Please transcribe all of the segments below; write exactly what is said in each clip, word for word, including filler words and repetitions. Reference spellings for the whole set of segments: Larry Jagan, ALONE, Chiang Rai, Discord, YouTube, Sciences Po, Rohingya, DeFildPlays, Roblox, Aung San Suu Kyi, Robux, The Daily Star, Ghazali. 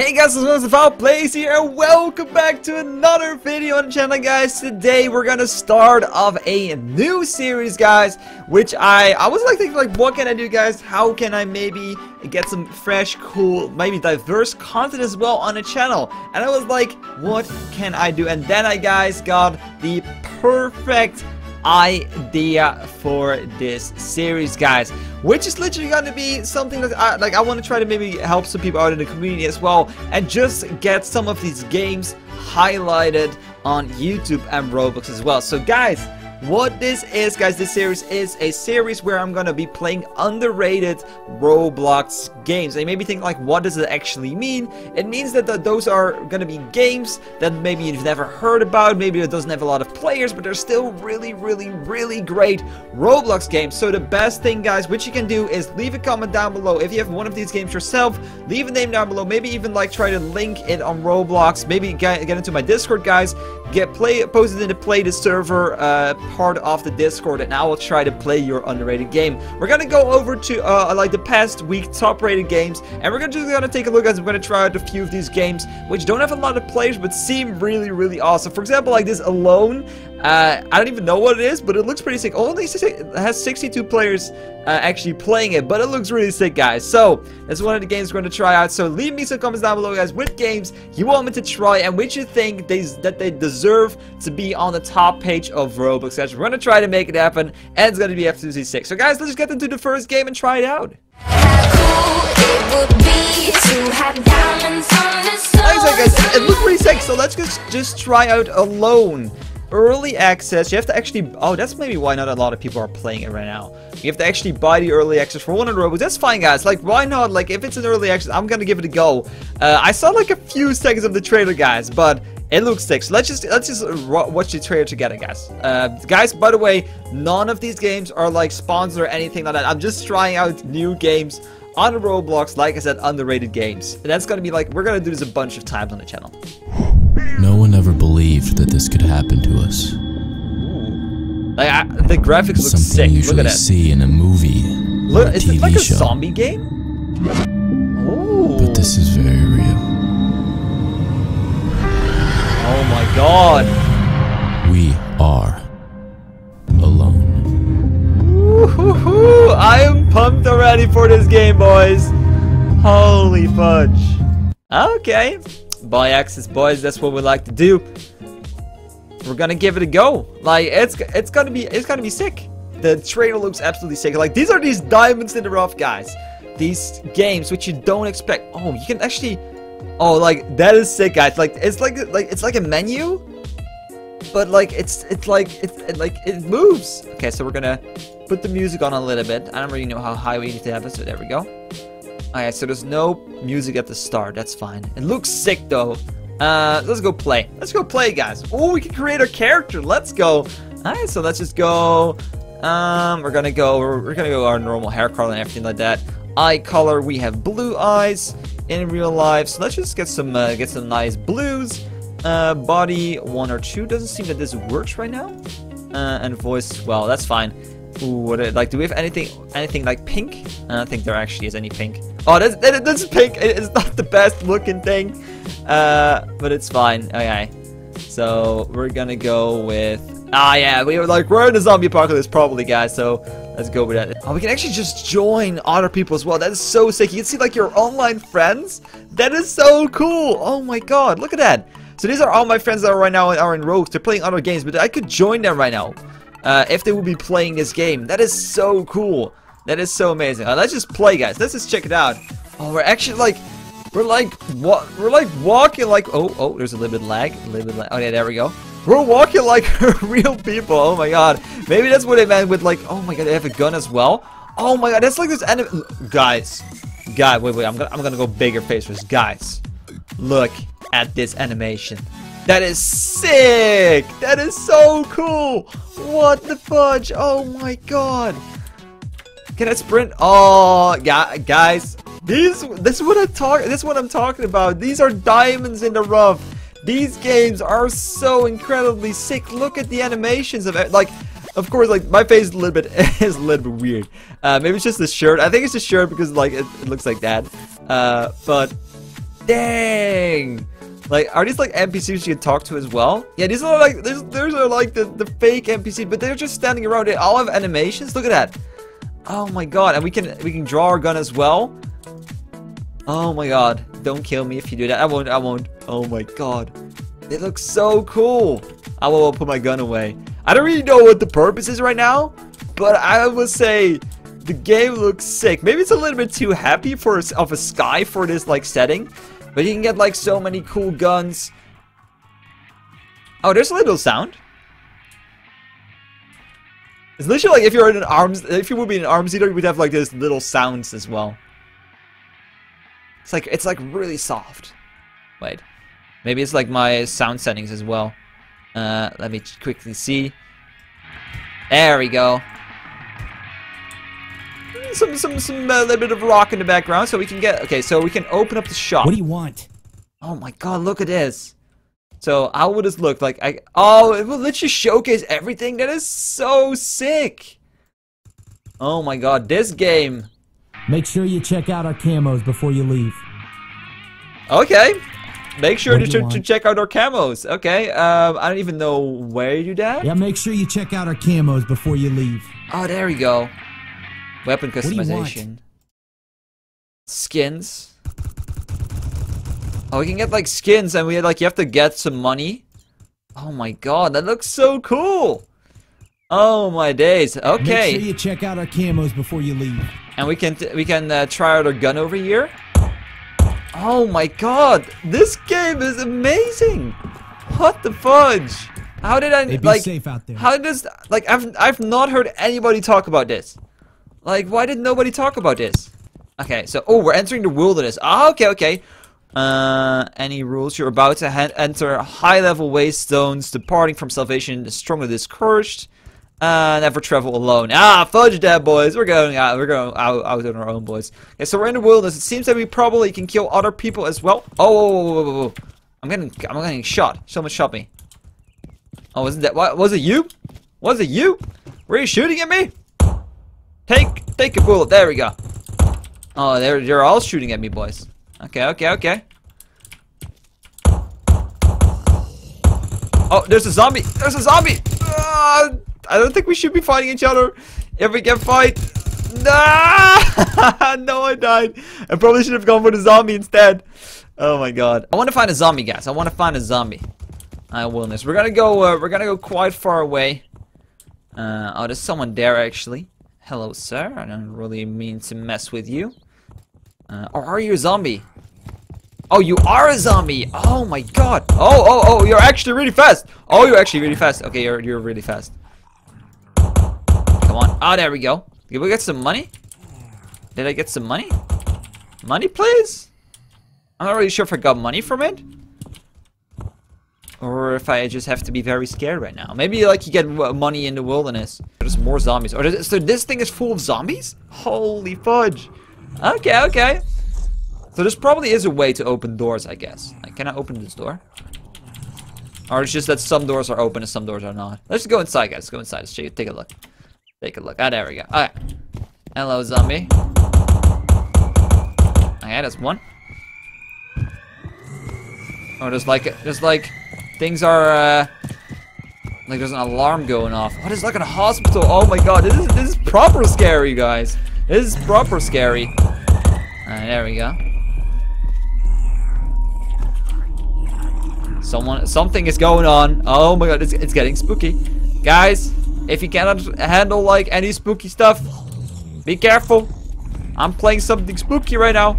Hey guys, this is DeFildPlays here, and welcome back to another video on the channel, guys. Today we're gonna start off a new series, guys, which I I was like thinking, like, what can I do, guys? How can I maybe get some fresh, cool, maybe diverse content as well on the channel? And I was like, what can I do? And then I guys got the perfect idea for this series, guys, which is literally going to be something that I like I want to try to maybe help some people out in the community as well, and just get some of these games highlighted on YouTube and Roblox as well. So guys, what this is, guys, this series is a series where I'm gonna be playing underrated Roblox games. And you may be thinking, like, what does it actually mean? It means that th those are gonna be games that maybe you've never heard about, maybe it doesn't have a lot of players, but they're still really, really, really great Roblox games. So the best thing, guys, which you can do is leave a comment down below. If you have one of these games yourself, leave a name down below. Maybe even, like, try to link it on Roblox. Maybe get, get into my Discord, guys. Get play post it in the play the server uh, part of the Discord, and I will try to play your underrated game. We're gonna go over to uh, like the past week top rated games, and we're gonna just gonna take a look, guys. We're gonna try out a few of these games which don't have a lot of players but seem really, really awesome. For example, like this Alone. Uh, I don't even know what it is, but it looks pretty sick. Only it has sixty-two players uh, actually playing it, but it looks really sick, guys. So that's one of the games we're going to try out. So leave me some comments down below, guys, with games you want me to try and which you think they, that they deserve to be on the top page of Roblox, guys. We're going to try to make it happen, and it's going to be absolutely sick. So guys, let's get into the first game and try it out. How cool it would be to have diamonds on the soul. Like I said, guys, it looks pretty sick, so let's just, just try out Alone. Early access, you have to actually, oh, that's maybe why not a lot of people are playing it right now. You have to actually buy the early access for one hundred Robux. That's fine, guys, like, why not? Like, if it's an early access, I'm gonna give it a go. Uh, I saw like a few seconds of the trailer, guys, but it looks sick. So let's just let's just watch the trailer together, guys. Uh, guys, by the way, none of these games are like sponsored or anything like that. I'm just trying out new games on Roblox, like I said, underrated games. And that's gonna be like, we're gonna do this a bunch of times on the channel. No one ever believed that this could happen to us. Ooh. Like, I, the graphics look sick. Look at that. Something you see in a movie. Look, or a is T V it like a show. Zombie game? Ooh. But this is very real. Oh my god. We are alone. Woo-hoo-hoo. I am pumped already for this game, boys. Holy fudge. Okay. Buy access, boys, that's what we like to do. We're gonna give it a go. Like, it's it's gonna be it's gonna be sick. The trailer looks absolutely sick. Like, these are these diamonds in the rough, guys, these games which you don't expect. Oh, you can actually, oh, like, that is sick, guys. Like, it's like like it's like a menu, but like it's it's like it's it, like it moves. Okay, so we're gonna put the music on a little bit. I don't really know how high we need to have it, so there we go. Alright, so there's no music at the start. That's fine. It looks sick, though. Uh, let's go play. Let's go play, guys. Oh, we can create our character. Let's go. Alright, so let's just go. Um, we're gonna go. We're, we're gonna go our normal hair color and everything like that. Eye color. We have blue eyes in real life. So let's just get some uh, get some nice blues. Uh, body one or two. Doesn't seem that this works right now. Uh, and voice as well. That's fine. Ooh, like, do we have anything, anything like pink? I don't think there actually is any pink. Oh, that's, that, that's pink. It's not the best looking thing, uh, but it's fine. Okay, so we're gonna go with, ah, yeah, we were like, we're in a zombie apocalypse probably, guys, so let's go with that. Oh, we can actually just join other people as well. That is so sick. You can see, like, your online friends. That is so cool. Oh my god, look at that. So these are all my friends that are right now are in Rogues. They're playing other games, but I could join them right now. Uh, if they will be playing this game. That is so cool. That is so amazing. Uh, let's just play, guys. Let's just check it out. Oh, we're actually like, we're like, wa we're like walking like, oh, oh, there's a little bit lag, a little bit lag. Okay, there we go. We're walking like real people. Oh my god. Maybe that's what they meant with like, oh my god, they have a gun as well. Oh my god, that's like this enemy. Guys, guys, wait, wait, I'm gonna, I'm gonna go bigger faces. Guys, look at this animation. That is sick! That is so cool! What the fudge? Oh my god! Can I sprint? Oh, guys, these this is what I talk. This is what I'm talking about. These are diamonds in the rough. These games are so incredibly sick. Look at the animations of it. Like, of course, like, my face is a little bit is a little bit weird. Uh, maybe it's just the shirt. I think it's the shirt because like it, it looks like that. Uh, but Dang! Like, are these like N P Cs you can talk to as well? Yeah, these are like these, these are like the, the fake N P Cs, but they're just standing around. They all have animations. Look at that. Oh my god, and we can we can draw our gun as well. Oh my god. Don't kill me if you do that. I won't, I won't. Oh my god. They look so cool. I will put my gun away. I don't really know what the purpose is right now, but I will say the game looks sick. Maybe it's a little bit too happy for a, of a sky for this like setting, but you can get like so many cool guns. Oh, there's a little sound. It's literally like if you're in an arms, if you would be in an arms dealer, you would have like those little sounds as well. It's like it's like really soft. Wait, maybe it's like my sound settings as well. Uh, let me quickly see. There we go. Some some some uh, little bit of rock in the background, so we can get. Okay, so we can open up the shop. What do you want? Oh my god, look at this. So how would this look like? I oh, it will literally showcase everything. That is so sick. Oh my god, this game. Make sure you check out our camos before you leave. Okay. Make sure to, to check out our camos. Okay. Um, I don't even know where you do that. Yeah, make sure you check out our camos before you leave. Oh, there we go. Weapon customization. Skins. Oh, we can get like skins and we like you have to get some money. Oh my god, that looks so cool. Oh my days. Okay. Make sure you check out our camos before you leave. And we can we can uh, try out our gun over here. Oh my god, this game is amazing! What the fudge? How did I They'd like? Be safe out there. How does like I've I've not heard anybody talk about this. Like, why did nobody talk about this? Okay, so oh, we're entering the wilderness. Ah, okay, okay. Uh, any rules? You're about to enter high-level waste zones. Departing from salvation is strongly discouraged. Uh, never travel alone. Ah, fudge that, boys. We're going out. We're going out, out on our own, boys. Okay, so we're in the wilderness. It seems that we probably can kill other people as well. Oh, whoa, whoa, whoa, whoa. I'm getting, I'm getting shot. Someone shot me. Oh, wasn't that? What was it? You? Was it you? Were you shooting at me? Take, take a bullet. There we go. Oh, they're, they're all shooting at me, boys. Okay, okay, okay. Oh, there's a zombie. There's a zombie. Ah! I don't think we should be fighting each other. If we can fight, nah! No, I died. I probably should have gone for the zombie instead. Oh my god! I want to find a zombie, guys. I want to find a zombie. I willness. We're gonna go. Uh, we're gonna go quite far away. Uh, oh, there's someone there actually. Hello, sir. I don't really mean to mess with you. Uh, or are you a zombie? Oh, you are a zombie. Oh my god. Oh, oh, oh! You're actually really fast. Oh, you're actually really fast. Okay, you're you're really fast. Come on. Oh, there we go. Did we get some money? Did I get some money? Money, please? I'm not really sure if I got money from it. Or if I just have to be very scared right now. Maybe, like, you get money in the wilderness. There's more zombies. Or this, so this thing is full of zombies? Holy fudge. Okay, okay. So this probably is a way to open doors, I guess. Like, can I open this door? Or it's just that some doors are open and some doors are not. Let's go inside, guys. Let's go inside. Let's take a look. Take a look. Ah, there we go. Alright. Hello, zombie. Okay, that's one. Oh, there's like, there's like, things are, uh, like there's an alarm going off. What is like in a hospital? Oh my god, this is, this is proper scary, guys. This is proper scary. Alright, there we go. Someone, something is going on. Oh my god, it's, it's getting spooky. Guys. If you cannot handle like any spooky stuff, be careful. I'm playing something spooky right now.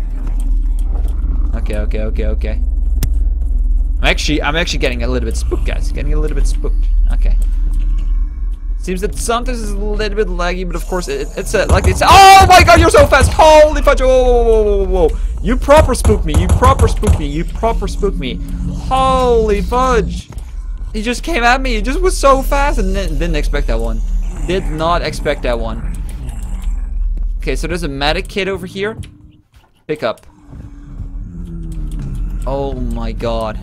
Okay, okay, okay, okay. I'm actually, I'm actually getting a little bit spooked, guys. Getting a little bit spooked. Okay. Seems that sometimes it's a little bit laggy, but of course it, it's a, like it's. Oh my god, you're so fast! Holy fudge! Whoa, whoa, whoa, whoa! You proper spooked me. You proper spooked me. You proper spooked me. Holy fudge! He just came at me. He just was so fast and didn't expect that one. Did not expect that one. Okay, so there's a medic kit over here. Pick up. Oh my god.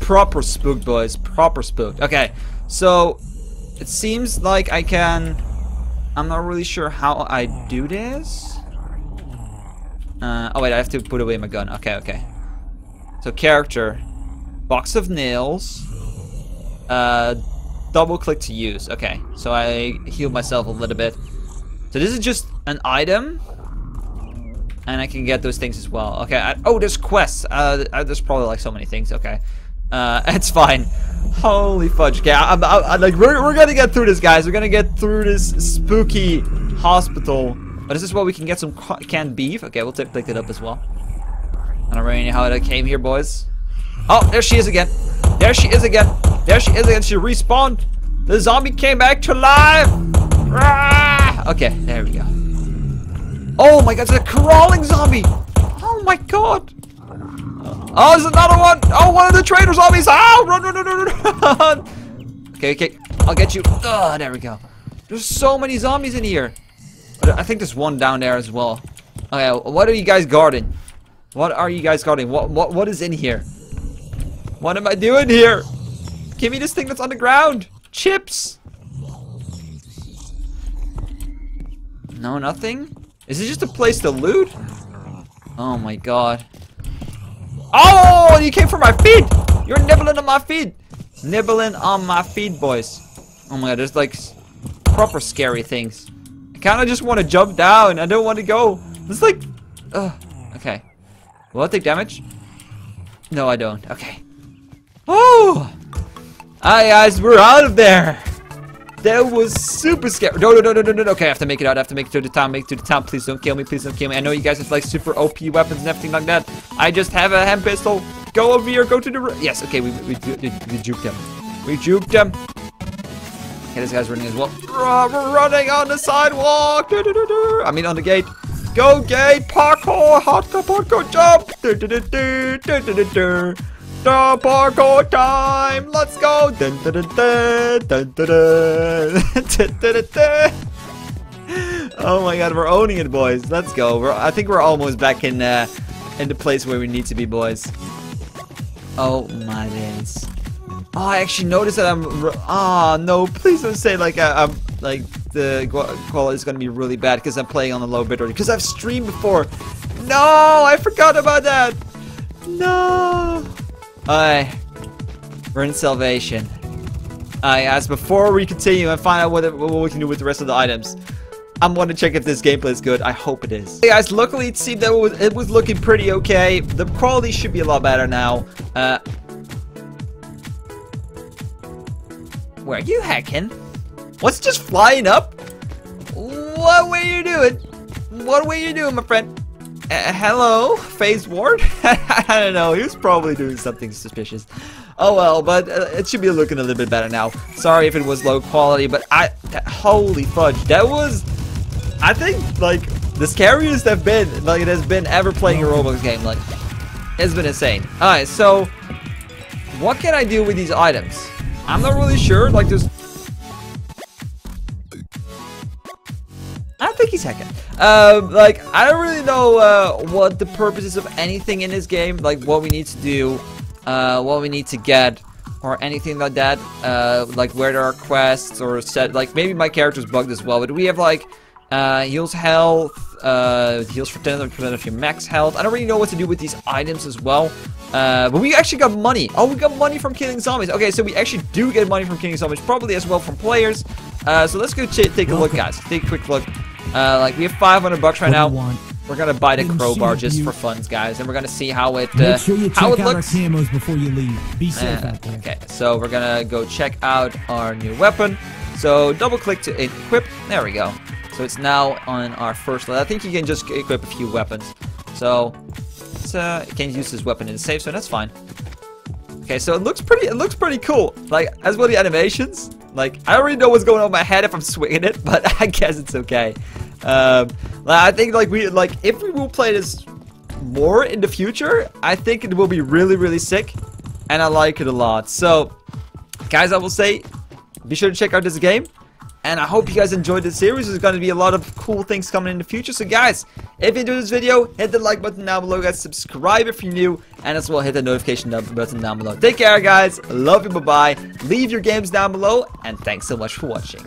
Proper spooked, boys. Proper spooked. Okay, so it seems like I can... I'm not really sure how I do this. Uh, oh wait, I have to put away my gun. Okay, okay. So character, box of nails, uh, double click to use. Okay, so I healed myself a little bit. So this is just an item, and I can get those things as well. Okay, I, oh, there's quests. Uh, there's probably like so many things. Okay, uh, it's fine. Holy fudge! Okay, I'm, I'm, I'm like we're we're gonna get through this, guys. We're gonna get through this spooky hospital. But is this where we can get some canned beef? Okay, we'll take it up as well. I don't really know how that came here, boys. Oh, there she is again. There she is again. There she is again. She respawned. The zombie came back to life. Rah! Okay, there we go. Oh my god, it's a crawling zombie. Oh my god. Oh, there's another one. Oh, one of the trader zombies. Oh, run, run, run, run, run. Okay, okay. I'll get you. Oh, there we go. There's so many zombies in here. I think there's one down there as well. Okay, what are you guys guarding? What are you guys guarding? What what what is in here? What am I doing here? Give me this thing that's on the ground. Chips. No, nothing. Is it just a place to loot? Oh my god. Oh, you came for my feet. You're nibbling on my feet. Nibbling on my feet, boys. Oh my god, there's like proper scary things. I kind of just want to jump down. I don't want to go. It's like, uh, okay. Will I take damage? No, I don't. Okay. Oh, hi guys, we're out of there. That was super scary. No, no, no, no, no, no. Okay, I have to make it out. I have to make it to the town. Make it to the town. Please don't kill me. Please don't kill me. I know you guys have like super O P weapons and everything like that. I just have a hand pistol. Go over here. Go to the. Yes. Okay, we we, we, we we juked them. We juked them. Okay, this guy's running as well. We're running on the sidewalk. Do, do, do, do. I mean, on the gate. Go gate, parkour, hardcore parkour jump. Do, do, do, do, do, do, do, do. The parkour time. Let's go. Dun, dun, dun, dun, dun, dun, dun, dun, dun. Oh my god, we're owning it, boys. Let's go. We're, I think we're almost back in uh, in the place where we need to be, boys. Oh my days. Oh, I actually noticed that I'm. Ah, oh, no! Please don't say like I, I'm like the quality is gonna be really bad because I'm playing on a low bitrate. Because I've streamed before. No, I forgot about that. No. Alright, we're in salvation. Alright, guys. Before we continue and find out what what we can do with the rest of the items, I'm gonna check if this gameplay is good. I hope it is. Hey guys, luckily it seemed that it was, it was looking pretty okay. The quality should be a lot better now. Uh. Were you hacking? What's just flying up? What were you doing? What were you doing, my friend? Uh, hello, Phase Ward? I don't know, he was probably doing something suspicious. Oh well, but uh, it should be looking a little bit better now. Sorry if it was low quality, but I... That, holy fudge, that was... I think, like, the scariest I've been, like, it has been ever playing a Roblox game. Like, it's been insane. Alright, so... What can I do with these items? I'm not really sure, like there's... I think he's hacking. Uh, like, I don't really know uh, what the purpose is of anything in this game. Like, what we need to do, uh, what we need to get, or anything like that. Uh, like, where there are quests, or set... Like, maybe my character's bugged as well, but we have, like, uh, heals health, uh, heals for ten percent of your max health. I don't really know what to do with these items as well. Uh, but we actually got money. Oh, we got money from killing zombies. Okay, so we actually do get money from killing zombies, probably as well from players. Uh, so let's go take a look, guys. Take a quick look. Uh, like, we have five hundred bucks right now. We're gonna buy the crowbar just for funds, guys, and we're gonna see how it uh, how it looks. Before you leave. Be safe out there. Okay, so we're gonna go check out our new weapon. So double click to equip. There we go. So it's now on our first level. I think you can just equip a few weapons. So. Uh, can't use this weapon in the safe, so that's fine. Okay, so it looks pretty. It looks pretty cool. Like as well the animations. Like I already know what's going on in my head if I'm swinging it, but I guess it's okay. Um, I think like we like if we will play this more in the future, I think it will be really really sick, and I like it a lot. So, guys, I will say, be sure to check out this game. And I hope you guys enjoyed this series. There's going to be a lot of cool things coming in the future. So guys, if you enjoyed this video, hit the like button down below, guys. Subscribe if you're new. And as well, hit the notification button down below. Take care, guys. Love you. Bye-bye. Leave your games down below. And thanks so much for watching.